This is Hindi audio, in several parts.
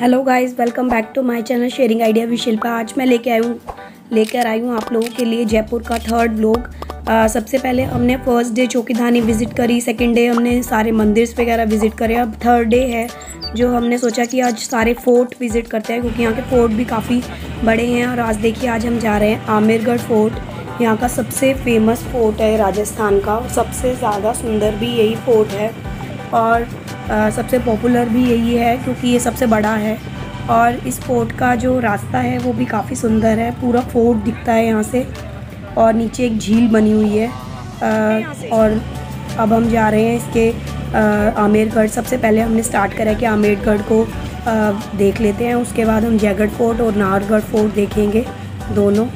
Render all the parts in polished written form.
Hello guys, welcome back to my channel sharing idea with Shilpa. आज मैं लेकर आई हूँ आप लोगों के लिए जयपुर का थर्ड ब्लॉग। सबसे पहले हमने फर्स्ट डे चौकीधानी विज़िट करी, सेकंड डे हमने सारे मंदिर वगैरह विज़िट करे। अब थर्ड डे है जो हमने सोचा कि आज सारे फोर्ट विज़िट करते हैं, क्योंकि यहाँ के फोर्ट भी काफ़ी बड़े हैं। और आज देखिए, आज हम जा रहे हैं आमेरगढ़ फोर्ट। यहाँ का सबसे फेमस फोर्ट है राजस्थान का, सबसे ज़्यादा सुंदर भी यही फोर्ट है और सबसे पॉपुलर भी यही है क्योंकि ये सबसे बड़ा है। और इस फोर्ट का जो रास्ता है वो भी काफ़ी सुंदर है, पूरा फोर्ट दिखता है यहाँ से। और नीचे एक झील बनी हुई है और अब हम जा रहे हैं इसके आमेरगढ़। सबसे पहले हमने स्टार्ट करा कि आमेरगढ़ को देख लेते हैं, उसके बाद हम जयगढ़ फोर्ट और नाहरगढ़ फोर्ट देखेंगे दोनों।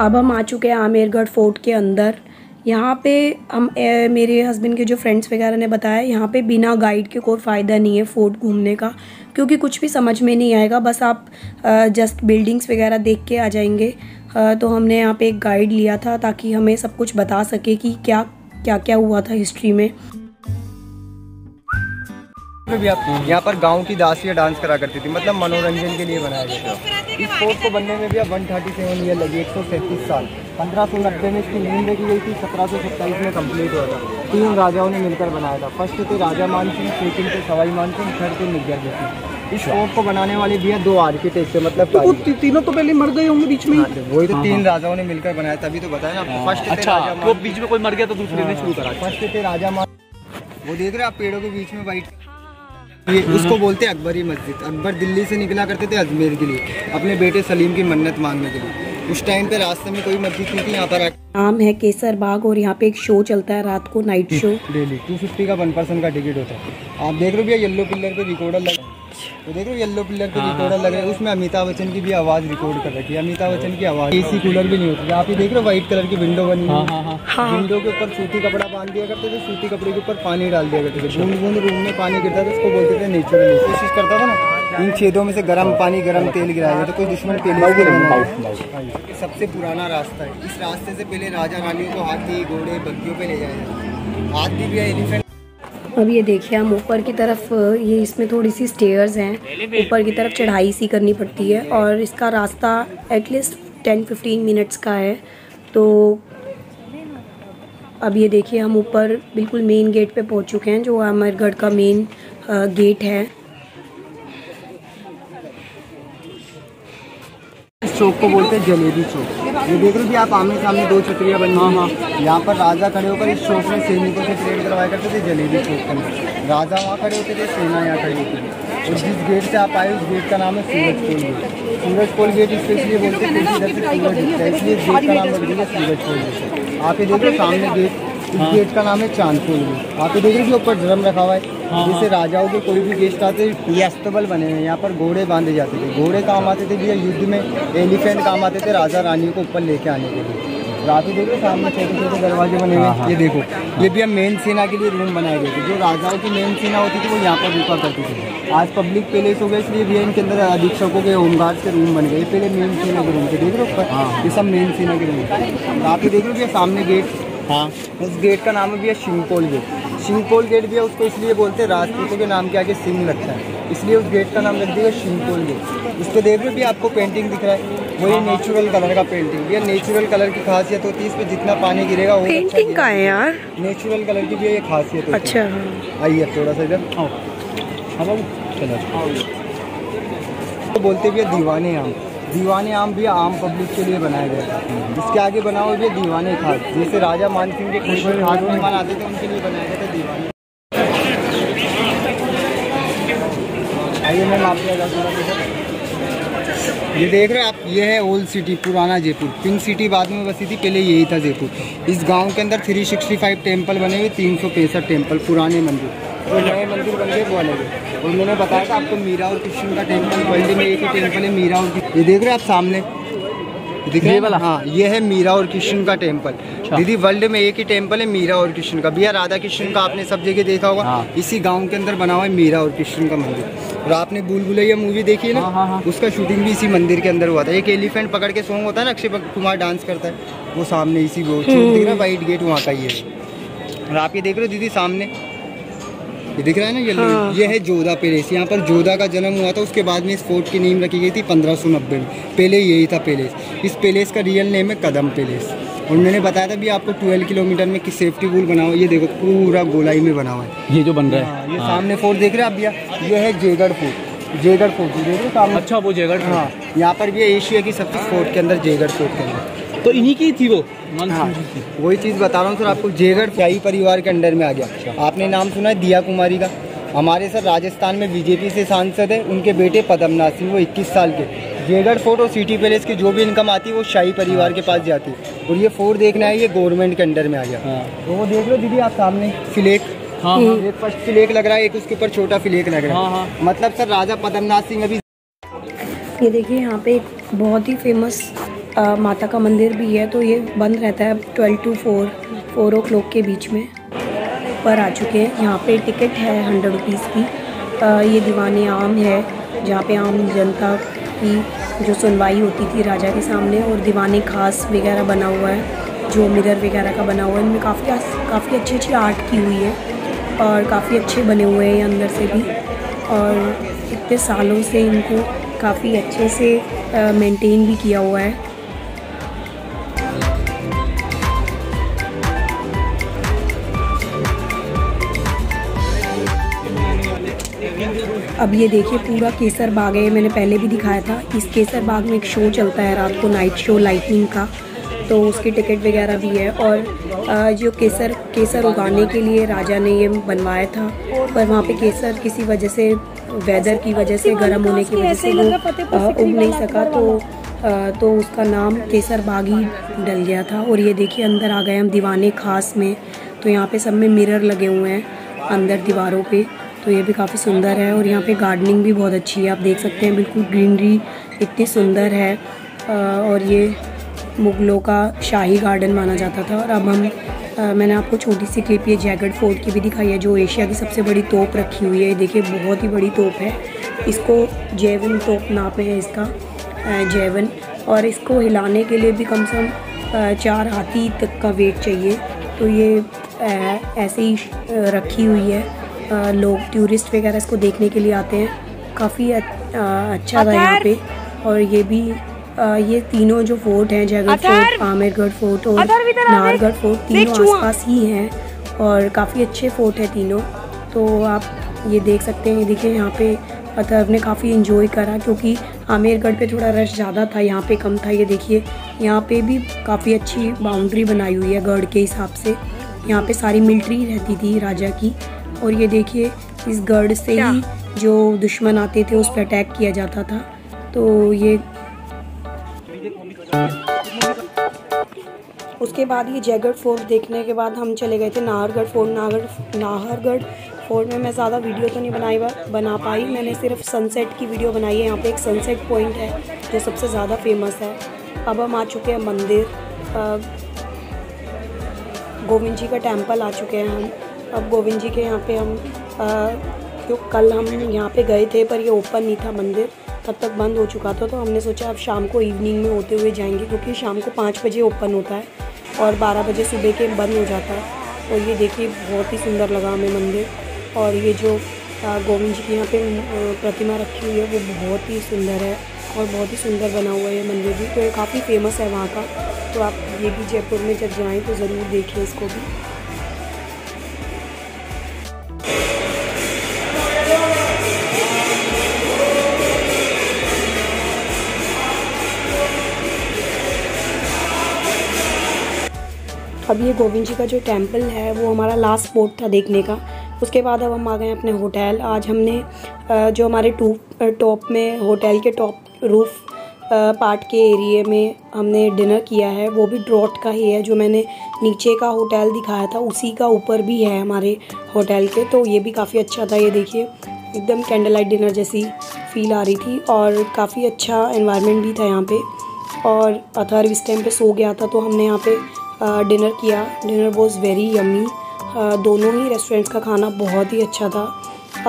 अब हम आ चुके हैं आमेरगढ़ फोर्ट के अंदर। यहाँ पे हम मेरे हस्बैंड के जो फ्रेंड्स वगैरह ने बताया, यहाँ पे बिना गाइड के कोई फ़ायदा नहीं है फोर्ट घूमने का, क्योंकि कुछ भी समझ में नहीं आएगा। बस आप जस्ट बिल्डिंग्स वगैरह देख के आ जाएंगे। तो हमने यहाँ पे एक गाइड लिया था ताकि हमें सब कुछ बता सके कि क्या हुआ था हिस्ट्री में। यहाँ पर गांव की दासियाँ डांस करा करती थी, मतलब मनोरंजन के लिए बनाया गया था। इस फोर्ट को बनने में भी अब 137 ईयर लगी, 137 साल। 1590 में इसकी नींव रखी गई थी, 1727 में कंप्लीट हुआ था। 3 राजाओं ने मिलकर बनाया था। फर्स्ट थे राजा मानसिंह, सेकंड थे सवाई मानसिंह, थर्ड थे निग्गर जैसी। इस फोर्ट को बनाने वाले भी दो आर्किटेक्ट, मतलब तीनों तो पहले मर गए होंगे बीच में। वही तो 3 राजाओं ने मिलकर बनाया, तभी तो बताया ना। फर्स्ट बीच में कोई मर गया तो दूसरे ने शुरू करा। फर्स्ट थे राजा मान, वो देख रहे आप पेड़ों के बीच में वाइट, ये उसको बोलते हैं अकबरी मस्जिद। अकबर दिल्ली से निकला करते थे अजमेर के लिए अपने बेटे सलीम की मन्नत मांगने के लिए। उस टाइम पे रास्ते में कोई मस्जिद नहीं थी। यहाँ पर नाम है केसर बाग और यहाँ पे एक शो चलता है रात को, नाइट शो। डेली 250 का 1 पर्सन का टिकट होता है। आप देख रहे हो येलो पिलर पे रिकॉर्डर लग, तो देख रहे हो येलो पिलर पे रिकॉर्डर लग रहा है, उसमें अमिताभ बच्चन की भी आवाज़ रिकॉर्ड कर रखी है। अमिताभ बच्चन की आवाज़। एसी कूलर भी नहीं होती। आप ये देख रहे हो व्हाइट कलर की विंडो बनी है, विंडो के ऊपर सूती कपड़ा बांध दिया करते थे, सूती कपड़े के ऊपर पानी डाल दिया करते थे। बूंद बूंद रूम में पानी गिरता था, उसको बोलते थे नेचुरल। कोशिश करता था ना इन छेदों में से गर्म पानी, गर्म तेल गिराएगा तो कोई दुश्मन तेल। सबसे पुराना रास्ता है। इस रास्ते से पहले राजा रानियों को हाथी, घोड़े, बग्घियों पे ले जाया जाता। हाथी भी है, एलिफेंट। अब ये देखिए हम ऊपर की तरफ, ये इसमें थोड़ी सी स्टेयर्स हैं, ऊपर की तरफ चढ़ाई सी करनी पड़ती है और इसका रास्ता एटलीस्ट 10-15 मिनट्स का है। तो अब ये देखिए हम ऊपर बिल्कुल मेन गेट पर पहुँच चुके हैं, जो आमेरगढ़ का मेन गेट है। चौक को बोलते हैं जलेबी चौक। ये देख रहे हो आप आमने सामने 2 छतरियाँ बनी हुई। यहाँ पर राजा खड़े होकर इस चौक में सैनिकों से ट्रेड करवाया करते थे। जलेबी चौक में राजा वहाँ खड़े होते थे, सेना यहाँ खड़ी होती थी। और जिस गेट से आप आए उस गेट का नाम है सूरज पोल गेट। सूरज पोल गेट इसलिए बोलते हैं, सूरज दिखता है, इसलिए इस गेट का नाम रख दिया सूरज पोल गेट। आप ये देख रहे हो सामने गेट, इस गेट का नाम है चांदपोल गेट। आप ये देख रहे हो ऊपर ड्रम रखा हुआ है, जिससे राजाओं के कोई भी गेस्ट आते थे। अस्तबल बने हुए हैं, यहाँ पर घोड़े बांधे जाते थे। घोड़े काम आते थे भैया युद्ध में, एलिफेंट काम आते थे राजा रानियों को ऊपर लेके आने के लिए। रात देखो सामने छोटे छोटे दरवाजे बने हुए हैं, ये देखो। ये भी मेन सेना के लिए रूम बनाए गए थे। जो राजाओं की मेन सेना होती थी वो यहाँ पर रुका करती थी। आज पब्लिक पैलेस हो गया, इसलिए भैया इनके अंदर अधीक्षकों के, होमगार्ड के रूम बन गए। पहले मेन सेना के रूम थे, देख रहे हो ये सब मेन सेना के रूम थे। आप ये देख रहे हो सामने गेट, उस गेट का नाम है भैया सिंहपोल गेट। सिंहपोल गेट भी है, उसको इसलिए बोलते हैं राजपूतों के नाम के आगे सिंह लगता है, इसलिए उस गेट का नाम रख दिया सिंहपोल गेट। इसके देख रहे हो भी आपको पेंटिंग दिख रहा है, वही नेचुरल कलर का पेंटिंग। भैया नेचुरल कलर की खासियत होती है, इसमें जितना पानी गिरेगा वो पेंटिंग का है यार, नेचुरल कलर की भी ये खासियत होती है। अच्छा आइए थोड़ा सा इधर तो बोलते भैया दीवाने आम। दीवाने आम भी आम पब्लिक के लिए बनाया गया था। इसके आगे बना हुआ भी दीवाने खाट, जैसे राजा मानसिंह के खुशबू खाट मेहमान आते थे उनके लिए बनाया गया था दीवाने। आइए मैम आप ये देख रहे हो आप, ये है ओल्ड सिटी, पुराना जयपुर। पिंक सिटी बाद में बसी थी, पहले यही था जयपुर। इस गांव के अंदर 365 टेम्पल बने हुए, 365 टेम्पल पुराने मंदिर और नए मंदिर बन गए वो अलग है। और उन्होंने बताया था आपको मीरा और कृष्ण का टेम्पल, वर्ल्ड में एक ही टेम्पल है मीरा और। ये देख रहे हो आप सामने दिख रहा है। हाँ, ये है मीरा और कृष्ण का टेम्पल। दीदी वर्ल्ड में एक ही टेम्पल है मीरा और कृष्ण का। भैया राधा कृष्ण का आपने सब जगह देखा होगा, इसी गांव के अंदर बना हुआ है मीरा और कृष्ण का मंदिर। और आपने बुलबुलैया मूवी देखी है ना, उसका शूटिंग भी इसी मंदिर के अंदर हुआ था। एक एलिफेंट पकड़ के सॉन्ग होता है ना, अक्षय कुमार डांस करता है, वो सामने इसी वो दिख रहा व्हाइट गेट वहाँ का ही है। और आप ये देख रहे हो दीदी सामने ये दिख रहा है ना ये ये है जोधा पैलेस। यहाँ पर जोधा का जन्म हुआ था, उसके बाद में इस फोर्ट की नींव रखी गई थी 1590 में। पहले यही था पैलेस। इस पैलेस का रियल नेम है कदम पैलेस। और मैंने बताया था भी आपको 12 किलोमीटर में कि सेफ्टी पूल बना हुआ। ये देखो पूरा गोलाई में बना हुआ है ये जो बन रहा है। ये सामने फोर्ट देख रहे हैं आप भैया, ये है जयगढ़ फोर्ट। जयगढ़ फोर्ट देख रहे सामने, अच्छा वो जयगढ़। हाँ यहाँ पर भी एशिया की सबसे फोर्ट के अंदर जयगढ़ फोर्ट के अंदर तो इन्हीं की थी वो। हाँ वही चीज़ बता रहा हूँ सर आपको, जयगढ़ शाही परिवार के अंडर में आ गया। आपने नाम सुना है दिया कुमारी का? हमारे सर राजस्थान में बीजेपी से सांसद है, उनके बेटे पद्मनाभ सिंह, वो 21 साल के। जयगढ़ फोर्ट और सिटी पैलेस की जो भी इनकम आती है वो शाही परिवार के पास जाती है। और ये फोर्ट देखना है, ये गवर्नमेंट के अंडर में आ गया। तो वो देख लो दीदी आप सामने फ्लैग, एक फर्स्ट फ्लैग लग रहा है, एक उसके ऊपर छोटा फ्लैग लग रहा है। मतलब सर राजा पद्मनाभ सिंह अभी। ये देखिए यहाँ पे एक बहुत ही फेमस माता का मंदिर भी है, तो ये बंद रहता है 12 to 4 o'clock के बीच में। पर आ चुके हैं, यहाँ पे टिकट है 100 रुपीज़ की। ये दीवाने आम है जहाँ पे आम जनता की जो सुनवाई होती थी राजा के सामने। और दीवाने खास वगैरह बना हुआ है, जो मिरर वगैरह का बना हुआ है। इनमें काफ़ी अच्छी आर्ट की हुई है और काफ़ी अच्छे बने हुए हैं अंदर से भी। और इतने सालों से इनको काफ़ी अच्छे से मेंटेन भी किया हुआ है। अब ये देखिए पूरा केसर बाग है, मैंने पहले भी दिखाया था। इस केसर बाग में एक शो चलता है रात को, नाइट शो लाइटिंग का, तो उसकी टिकट वगैरह भी है। और जो केसर उगाने के लिए राजा ने ये बनवाया था, पर वहाँ पे केसर किसी वजह से, वेदर की वजह से, गर्म होने की वजह से वो उग नहीं सका, तो उसका नाम केसर बाग ही डल गया था। और ये देखिए अंदर आ गए हम दीवाने खास में, तो यहाँ पे सब में मिरर लगे हुए हैं अंदर दीवारों पे, तो ये भी काफ़ी सुंदर है। और यहाँ पे गार्डनिंग भी बहुत अच्छी है, आप देख सकते हैं बिल्कुल ग्रीनरी इतनी सुंदर है। और ये मुगलों का शाही गार्डन माना जाता था। और अब हम मैंने आपको छोटी सी क्लिप ये जयगढ़ फोर्ट की भी दिखाई है, जो एशिया की सबसे बड़ी तोप रखी हुई है। ये देखिए बहुत ही बड़ी तोप है, इसको जैवन तोप नाप है इसका, जैवन। और इसको हिलाने के लिए भी कम से कम 4 हाथी तक का वेट चाहिए, तो ये ऐसे ही रखी हुई है। लोग टूरिस्ट वगैरह इसको देखने के लिए आते हैं, काफ़ी अच्छा था यहाँ पे। और ये भी ये तीनों जो फोर्ट हैं, जयगढ़ फोर्ट, आमेरगढ़ फोर्ट और नाहरगढ़ फोर्ट, तीनों आसपास ही हैं और काफ़ी अच्छे फोर्ट हैं तीनों, तो आप ये देख सकते हैं। ये देखिए यहाँ पे अथर्व ने काफ़ी एंजॉय करा, क्योंकि आमेरगढ़ पे थोड़ा रश ज़्यादा था, यहाँ पे कम था। ये देखिए यहाँ पे भी काफ़ी अच्छी बाउंड्री बनाई हुई है गढ़ के हिसाब से, यहाँ पे सारी मिलिट्री रहती थी राजा की। और ये देखिए इस गढ़ से ही जो दुश्मन आते थे उस पर अटैक किया जाता था, तो ये। उसके बाद ये जयगढ़ फोर्ट देखने के बाद हम चले गए थे नाहरगढ़ फोर्ट। नाहरगढ़ फोर्ट में मैं ज़्यादा वीडियो तो नहीं बना पाई, मैंने सिर्फ सनसेट की वीडियो बनाई है। यहाँ पे एक सनसेट पॉइंट है जो सबसे ज़्यादा फेमस है। अब हम आ चुके हैं मंदिर, गोविंद जी का टेम्पल आ चुके हैं हम। अब गोविंद जी के यहाँ पे हम जो कल हम यहाँ पे गए थे, पर ये ओपन नहीं था मंदिर, तब तक बंद हो चुका था, तो हमने सोचा अब शाम को इवनिंग में होते हुए जाएंगे, क्योंकि शाम को 5 बजे ओपन होता है और 12 बजे सुबह के बंद हो जाता है। और ये देखिए बहुत ही सुंदर लगा हमें मंदिर। और ये जो गोविंद जी की यहाँ पर प्रतिमा रखी हुई है वो बहुत ही सुंदर है और बहुत ही सुंदर बना हुआ है ये मंदिर भी, तो ये काफ़ी फेमस है वहाँ का। तो आप ये भी जयपुर में जब जाएँ तो ज़रूर देखिए इसको भी। अब ये गोविंद जी का जो टेम्पल है वो हमारा लास्ट स्पॉट था देखने का। उसके बाद अब हम आ गए अपने होटल। आज हमने जो हमारे टॉप में होटल के टॉप रूफ पार्ट के एरिए में हमने डिनर किया है, वो भी ड्रॉट का ही है। जो मैंने नीचे का होटल दिखाया था उसी का ऊपर भी है हमारे होटल के, तो ये भी काफ़ी अच्छा था। ये देखिए एकदम कैंडल लाइट डिनर जैसी फील आ रही थी और काफ़ी अच्छा एनवायरनमेंट भी था यहाँ पे। और अतार इस टाइम पे सो गया था, तो हमने यहाँ पे डिनर किया। डिनर वॉज वेरी यम्मी, दोनों ही रेस्टोरेंट्स का खाना बहुत ही अच्छा था।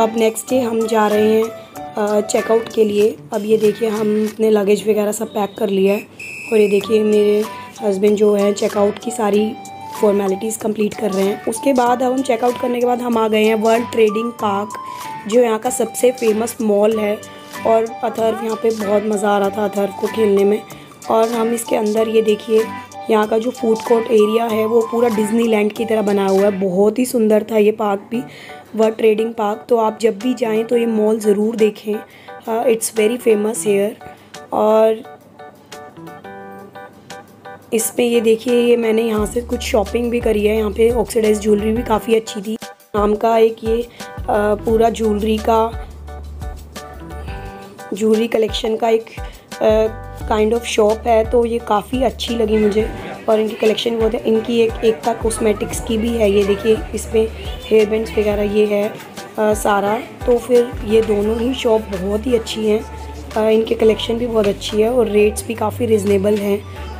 अब नेक्स्ट डे हम जा रहे हैं चेकआउट के लिए। अब ये देखिए हमने लगेज वगैरह सब पैक कर लिया है, और ये देखिए मेरे हस्बैंड जो है चेकआउट की सारी फॉर्मेलिटीज़ कंप्लीट कर रहे हैं। उसके बाद अब हम चेकआउट करने के बाद हम आ गए हैं वर्ल्ड ट्रेडिंग पार्क, जो यहाँ का सबसे फेमस मॉल है। और अथर्व यहाँ पे बहुत मज़ा आ रहा था अथर्व को खेलने में। और हम इसके अंदर ये देखिए यहाँ का जो फूड कोर्ट एरिया है वो पूरा डिज्नीलैंड की तरह बना हुआ है। बहुत ही सुंदर था ये पार्क भी, वर्ल्ड ट्रेडिंग पार्क। तो आप जब भी जाएँ तो ये मॉल ज़रूर देखें, इट्स वेरी फेमस हेयर। और इसमें ये देखिए ये मैंने यहाँ से कुछ शॉपिंग भी करी है। यहाँ पे ऑक्सीडाइज ज्वेलरी भी काफ़ी अच्छी थी। नाम का एक ये पूरा ज्वेलरी कलेक्शन का एक काइंड ऑफ शॉप है, तो ये काफ़ी अच्छी लगी मुझे। और इनकी कलेक्शन बहुत है। इनकी एक का कॉस्मेटिक्स की भी है, ये देखिए इसमें हेयर बैंड्स वगैरह ये है सारा। तो फिर ये दोनों ही शॉप बहुत ही अच्छी हैं, इनके कलेक्शन भी बहुत अच्छी है और रेट्स भी काफ़ी रिजनेबल हैं।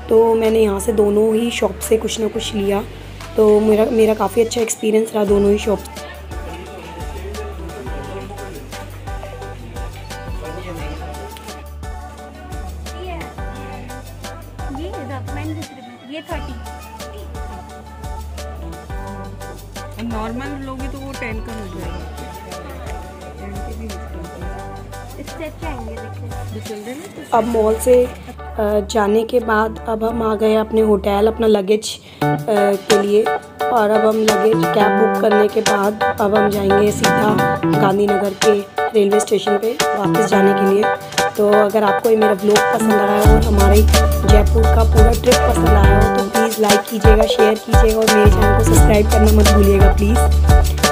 तो मैंने यहाँ से दोनों ही शॉप से कुछ ना कुछ लिया, तो मेरा काफ़ी अच्छा एक्सपीरियंस रहा दोनों ही शॉप। ये 30 नॉर्मल लोगे तो वो 10 का हो जाएगा। अब मॉल से जाने के बाद अब हम आ गए अपने होटल अपना लगेज के लिए। और अब हम लगेज कैब बुक करने के बाद अब हम जाएंगे सीधा गांधी नगर के रेलवे स्टेशन पे वापस जाने के लिए। तो अगर आपको ये मेरा ब्लॉग पसंद आया हो और हमारे जयपुर का पूरा ट्रिप पसंद आया हो तो प्लीज़ लाइक कीजिएगा, शेयर कीजिएगा और मेरे चैनल को सब्सक्राइब करना मत भूलिएगा प्लीज़।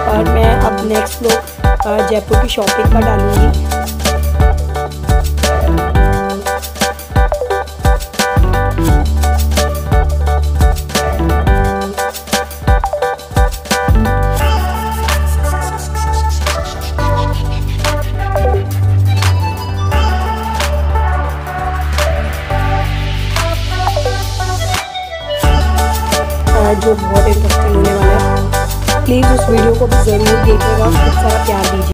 और मैं अब नेक्स्ट ब्लॉग जयपुर की शॉपिंग का डालूँगी। जो बहुत इंटरेस्टिंग होने वाला है, प्लीज़ उस वीडियो को भी ज़रूर देखिएगा, खूब सारा प्यार दीजिए।